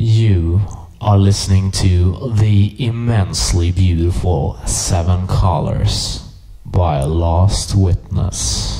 You are listening to The Immensely Beautiful Seven Colors by Lost Witness.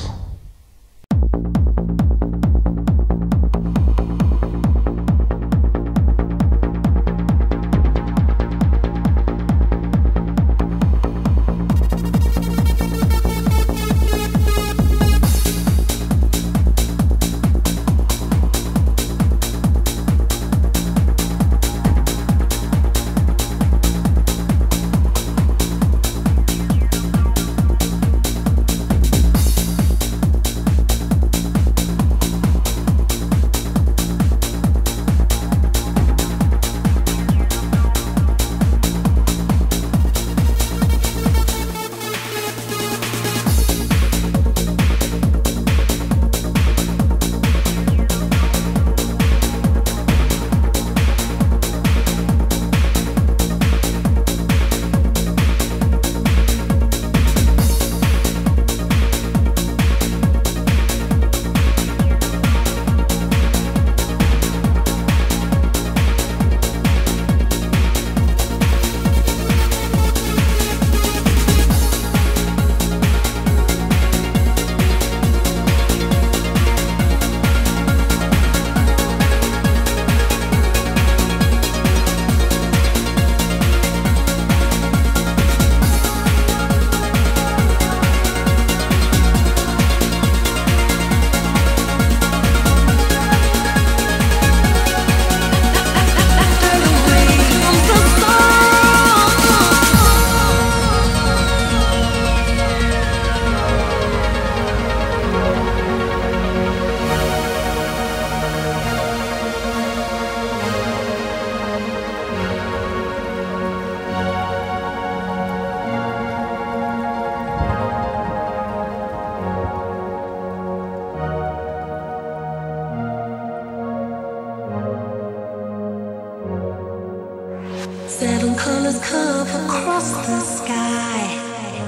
Seven colors curve across the sky,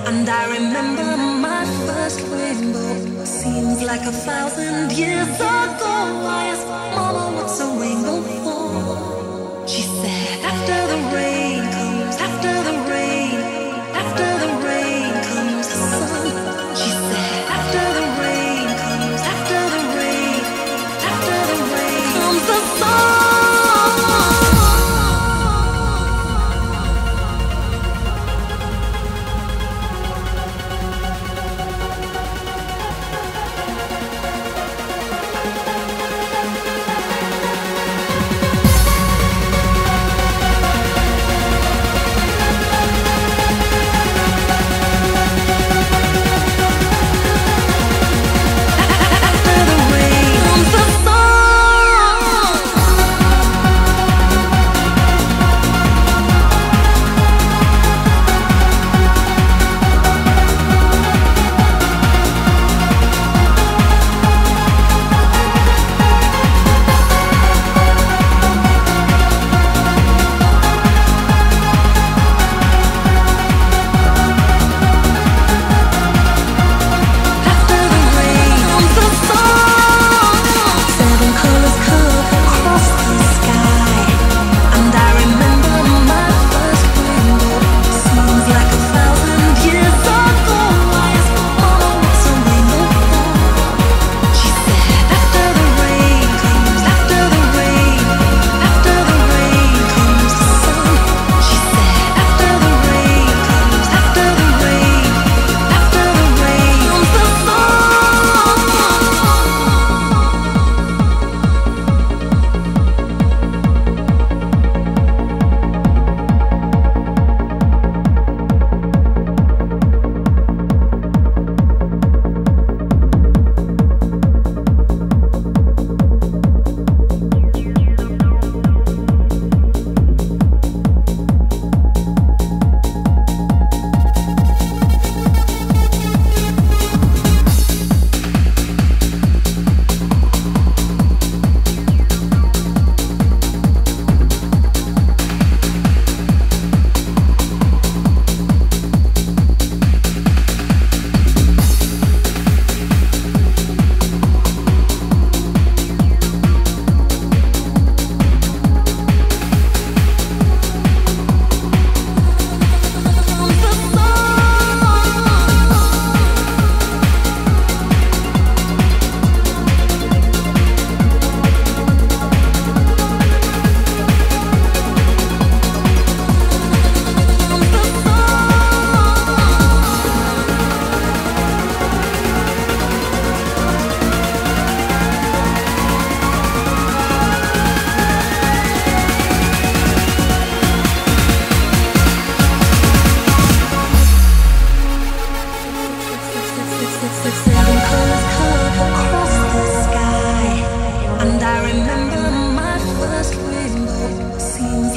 and I remember my first rainbow. Seems like 1,000 years ago. I asked Mama, what's a rainbow for? She said, after the rain comes, after the rain, after the rain comes the sun. She said, after the rain comes, after the rain, after the rain comes the sun.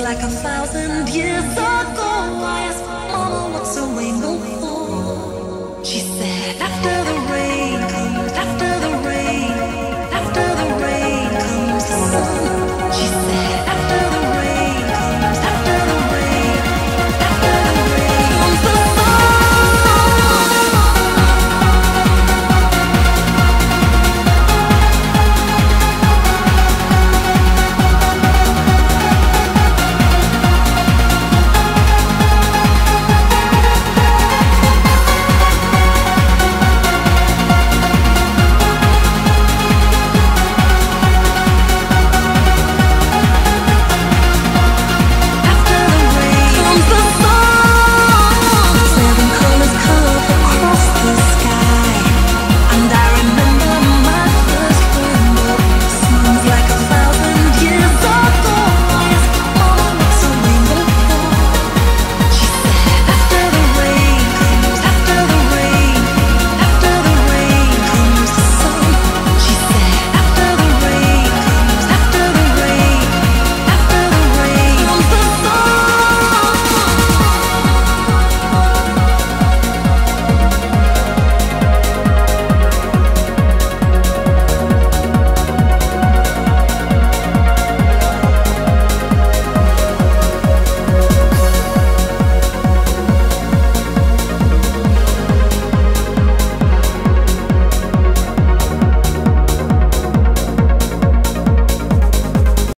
like 1,000 years old.